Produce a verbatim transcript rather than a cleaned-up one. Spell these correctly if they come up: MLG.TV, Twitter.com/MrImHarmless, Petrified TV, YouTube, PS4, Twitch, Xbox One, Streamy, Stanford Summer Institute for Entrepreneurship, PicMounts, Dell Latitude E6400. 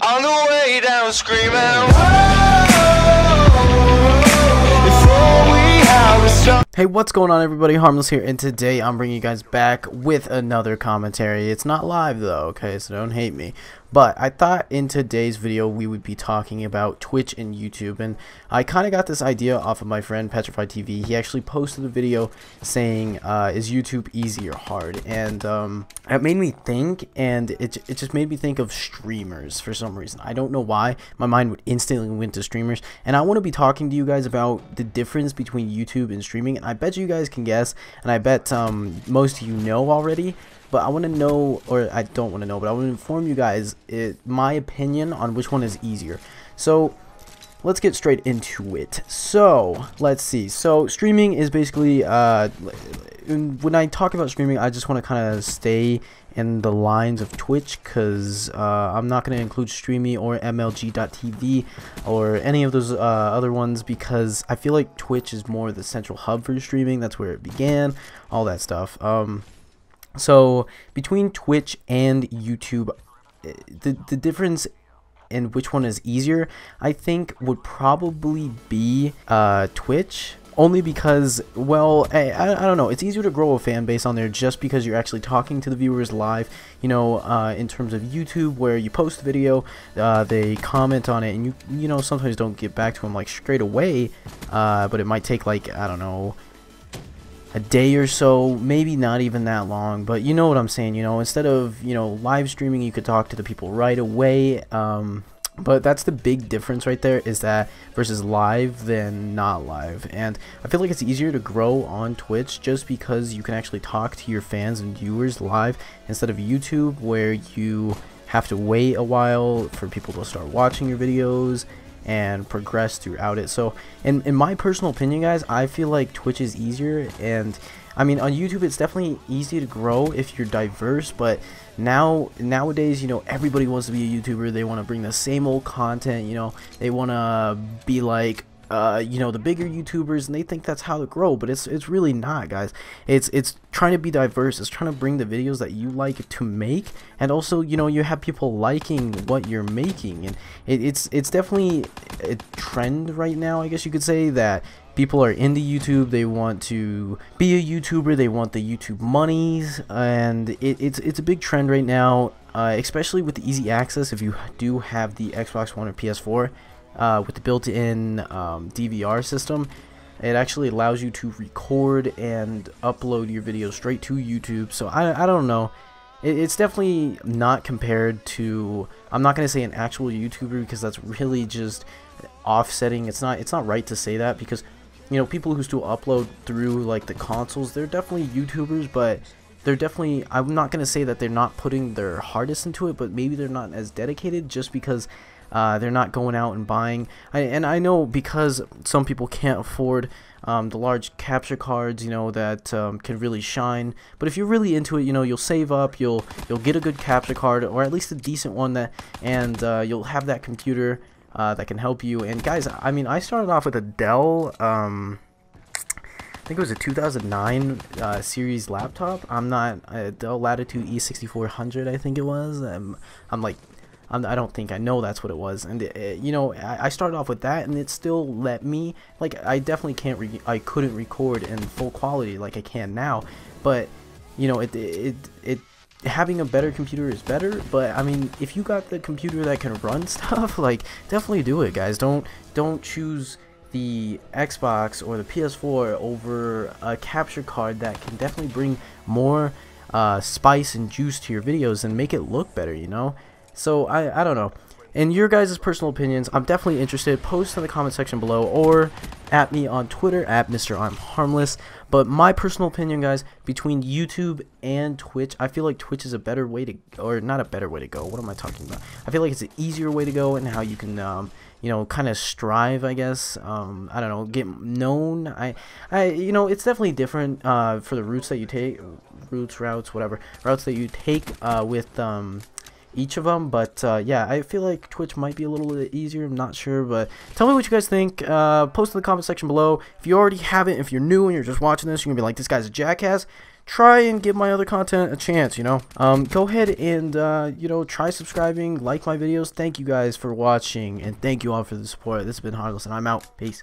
On the way down screaming, whoa. Hey, what's going on everybody, Harmless here, and today I'm bringing you guys back with another commentary. It's not live though, okay, so don't hate me. But I thought in today's video we would be talking about Twitch and YouTube, and I kind of got this idea off of my friend Petrified T V. He actually posted a video saying, uh, is YouTube easy or hard? And um, it made me think, and it, it just made me think of streamers for some reason. I don't know why. My mind would instantly went to streamers, and I want to be talking to you guys about the difference between YouTube and streaming, and I bet you guys can guess, and I bet um, most of you know already. But I want to know, or I don't want to know, but I want to inform you guys it, my opinion on which one is easier. So let's get straight into it. So let's see. So streaming is basically, uh, when I talk about streaming, I just want to kind of stay in the lines of Twitch, because uh, I'm not going to include Streamy or M L G dot T V or any of those uh, other ones, because I feel like Twitch is more the central hub for streaming. That's where it began, all that stuff. Um, So between Twitch and YouTube, the, the difference in which one is easier, I think, would probably be uh, Twitch. Only because, well, I, I, I don't know, it's easier to grow a fan base on there just because you're actually talking to the viewers live, you know, uh, in terms of YouTube, where you post the video, uh, they comment on it, and you, you know, sometimes don't get back to them, like, straight away, uh, but it might take, like, I don't know, a day or so, maybe not even that long, but you know what I'm saying. You know, instead of, you know, live streaming, you could talk to the people right away. Um, but that's the big difference right there, is that versus live than not live. And I feel like it's easier to grow on Twitch just because you can actually talk to your fans and viewers live, instead of YouTube, where you have to wait a while for people to start watching your videos and progress throughout it. So in, in my personal opinion, guys, I feel like Twitch is easier. And I mean, on YouTube it's definitely easy to grow if you're diverse, but now nowadays, you know, everybody wants to be a YouTuber. They want to bring the same old content, you know, they want to be like Uh, you know, the bigger YouTubers, and they think that's how to grow, but it's it's really not, guys. It's it's trying to be diverse. It's trying to bring the videos that you like to make, and also, you know, you have people liking what you're making, and it, it's it's definitely a trend right now, I guess you could say, that people are into YouTube. They want to be a YouTuber. They want the YouTube monies, and it, it's it's a big trend right now, uh, especially with the easy access. If you do have the Xbox One or P S four. Uh, with the built-in um, D V R system, it actually allows you to record and upload your video straight to YouTube. So I, I don't know, it, it's definitely not compared to, I'm not gonna say an actual YouTuber, because that's really just offsetting. It's not it's not right to say that, because, you know, people who still upload through like the consoles, they're definitely YouTubers, but they're definitely, I'm not gonna say that they're not putting their hardest into it, but maybe they're not as dedicated, just because Uh, they're not going out and buying. I, and I know, because some people can't afford um, the large capture cards, you know, that um, can really shine. But if you're really into it, you know, you'll save up, you'll you'll get a good capture card, or at least a decent one, that, and uh, you'll have that computer uh, that can help you. And guys, I mean, I started off with a Dell, um, I think it was a two thousand nine uh, series laptop. I'm not, a Dell Latitude E sixty-four hundred, I think it was. I'm, I'm like, I don't think I know that's what it was, and it, it, you know, I, I started off with that, and it still let me, like, I definitely can't, re I couldn't record in full quality like I can now, but, you know, it, it, it, it, having a better computer is better. But I mean, if you got the computer that can run stuff, like, definitely do it, guys. Don't, don't choose the Xbox or the P S four over a capture card that can definitely bring more uh, spice and juice to your videos and make it look better, you know. So, I, I don't know. In your guys' personal opinions, I'm definitely interested. Post in the comment section below, or at me on Twitter, at Mr I'm Harmless. But my personal opinion, guys, between YouTube and Twitch, I feel like Twitch is a better way to, or not a better way to go. What am I talking about? I feel like it's an easier way to go, and how you can, um, you know, kind of strive, I guess. Um, I don't know, get known. I, I, you know, it's definitely different uh, for the routes that you take, routes, routes, whatever, routes that you take uh, with, um, each of them. But uh, yeah, I feel like Twitch might be a little bit easier, I'm not sure, but tell me what you guys think. Uh, post in the comment section below. If you already haven't, if you're new and you're just watching this, you're gonna be like, this guy's a jackass, try and give my other content a chance, you know. Um, go ahead and, uh, you know, try subscribing, like my videos. Thank you guys for watching, and thank you all for the support. This has been Harmless, and I'm out. Peace.